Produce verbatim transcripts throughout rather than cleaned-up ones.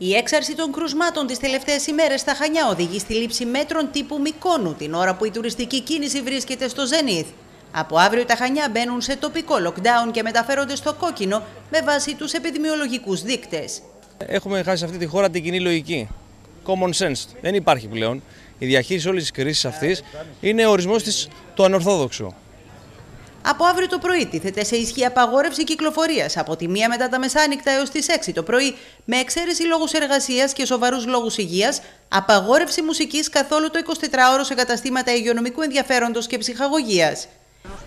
Η έξαρση των κρουσμάτων τις τελευταίες ημέρες στα Χανιά οδηγεί στη λήψη μέτρων τύπου Μυκόνου την ώρα που η τουριστική κίνηση βρίσκεται στο ζενίθ. Από αύριο τα Χανιά μπαίνουν σε τοπικό lockdown και μεταφέρονται στο κόκκινο με βάση τους επιδημιολογικούς δείκτες. Έχουμε χάσει σε αυτή τη χώρα την κοινή λογική. Common sense. Δεν υπάρχει πλέον. Η διαχείριση όλης της κρίσης αυτής είναι ο ορισμός της το ανορθόδοξο. Από αύριο το πρωί τίθεται σε ισχύ απαγόρευση κυκλοφορίας από τη μία μετά τα μεσάνυχτα έως τις έξι το πρωί, με εξαίρεση λόγους εργασίας και σοβαρούς λόγους υγείας, απαγόρευση μουσικής καθόλου το εικοσιτετράωρο σε καταστήματα υγειονομικού ενδιαφέροντος και ψυχαγωγίας.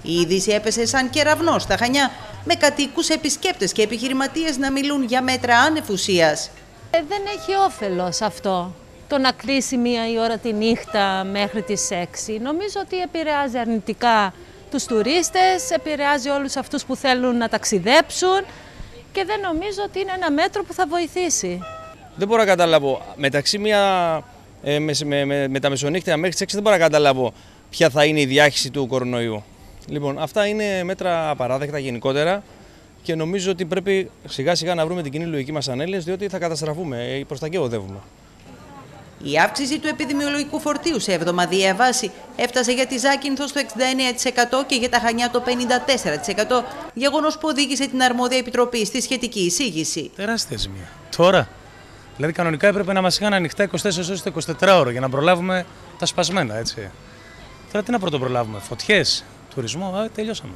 Η είδηση έπεσε σαν κεραυνό στα Χανιά, με κατοίκους, επισκέπτες και επιχειρηματίες να μιλούν για μέτρα άνευ ουσίας. Ε, δεν έχει όφελος αυτό. Το να κλείσει μία η ώρα τη νύχτα μέχρι τις έξι. Νομίζω ότι επηρεάζει αρνητικά τους τουρίστες, επηρεάζει όλους αυτούς που θέλουν να ταξιδέψουν και δεν νομίζω ότι είναι ένα μέτρο που θα βοηθήσει. Δεν μπορώ να καταλάβω. Μεταξύ μία ε, με, με, με, με τα μεσονύχτια μέχρι τις έξι δεν μπορώ να καταλάβω ποια θα είναι η διάχυση του κορονοϊού. Λοιπόν, αυτά είναι μέτρα απαράδεκτα γενικότερα και νομίζω ότι πρέπει σιγά σιγά να βρούμε την κοινή λογική μας ανέλυση, διότι θα καταστραφούμε, προς τα εκεί οδεύουμε. Η αύξηση του επιδημιολογικού φορτίου σε εβδομαδιαία βάση έφτασε για τη Ζάκυνθο στο εξήντα εννέα τοις εκατό και για τα Χανιά το πενήντα τέσσερα τοις εκατό, γεγονός που οδήγησε την αρμόδια επιτροπή στη σχετική εισήγηση. Τεράστια ζημία. Τώρα, δηλαδή κανονικά έπρεπε να μας είχαν ανοιχτά εικοσιτέσσερις ώρες το εικοσιτετράωρο για να προλάβουμε τα σπασμένα, έτσι. Τώρα τι να πρωτοπρολάβουμε, φωτιές, τουρισμό, α, τελειώσαμε.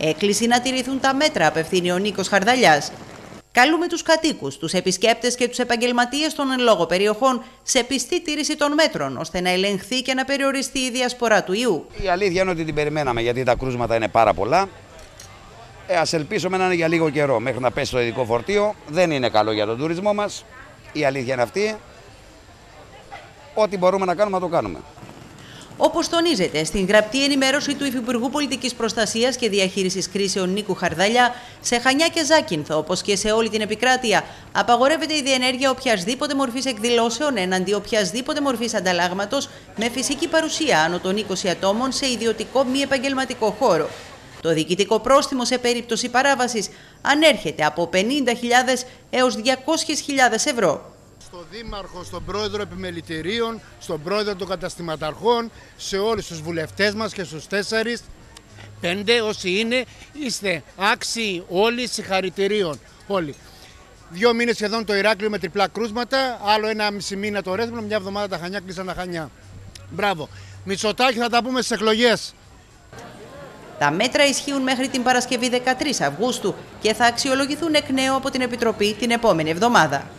Έκκληση να τηρηθούν τα μέτρα απευθύνει ο Νίκος Χαρδαλιάς. Καλούμε τους κατοίκους, τους επισκέπτες και τους επαγγελματίες των εν λόγω περιοχών σε πιστή τήρηση των μέτρων, ώστε να ελεγχθεί και να περιοριστεί η διασπορά του ιού. Η αλήθεια είναι ότι την περιμέναμε, γιατί τα κρούσματα είναι πάρα πολλά. Ε, ας ελπίσουμε να είναι για λίγο καιρό, μέχρι να πέσει το ειδικό φορτίο. Δεν είναι καλό για τον τουρισμό μας. Η αλήθεια είναι αυτή. Ό,τι μπορούμε να κάνουμε, να το κάνουμε. Όπως τονίζεται στην γραπτή ενημέρωση του Υφυπουργού Πολιτικής Προστασίας και Διαχείρισης Κρίσεων Νίκου Χαρδαλιά, σε Χανιά και Ζάκυνθο, όπως και σε όλη την επικράτεια, απαγορεύεται η διενέργεια οποιασδήποτε μορφής εκδηλώσεων εναντί οποιασδήποτε μορφής ανταλλάγματος με φυσική παρουσία άνω των είκοσι ατόμων σε ιδιωτικό μη επαγγελματικό χώρο. Το διοικητικό πρόστιμο σε περίπτωση παράβασης ανέρχεται από πενήντα χιλιάδες έως διακόσιες χιλιάδες ευρώ. Στον Δήμαρχο, στον Πρόεδρο Επιμελητηρίων, στον Πρόεδρο των Καταστηματαρχών, σε όλους τους βουλευτές μας και στους τέσσερις, πέντε όσοι είναι, είστε άξιοι όλοι συγχαρητηρίων. Όλοι. Δύο μήνες σχεδόν το Ηράκλειο με τριπλά κρούσματα, άλλο ένα μισή μήνα το Ρέθυμνο, μια εβδομάδα τα Χανιά κλείσαν τα Χανιά. Μπράβο. Μητσοτάκη, θα τα πούμε στις εκλογές. Τα μέτρα ισχύουν μέχρι την Παρασκευή δεκατρείς Αυγούστου και θα αξιολογηθούν εκ νέου από την Επιτροπή την επόμενη εβδομάδα.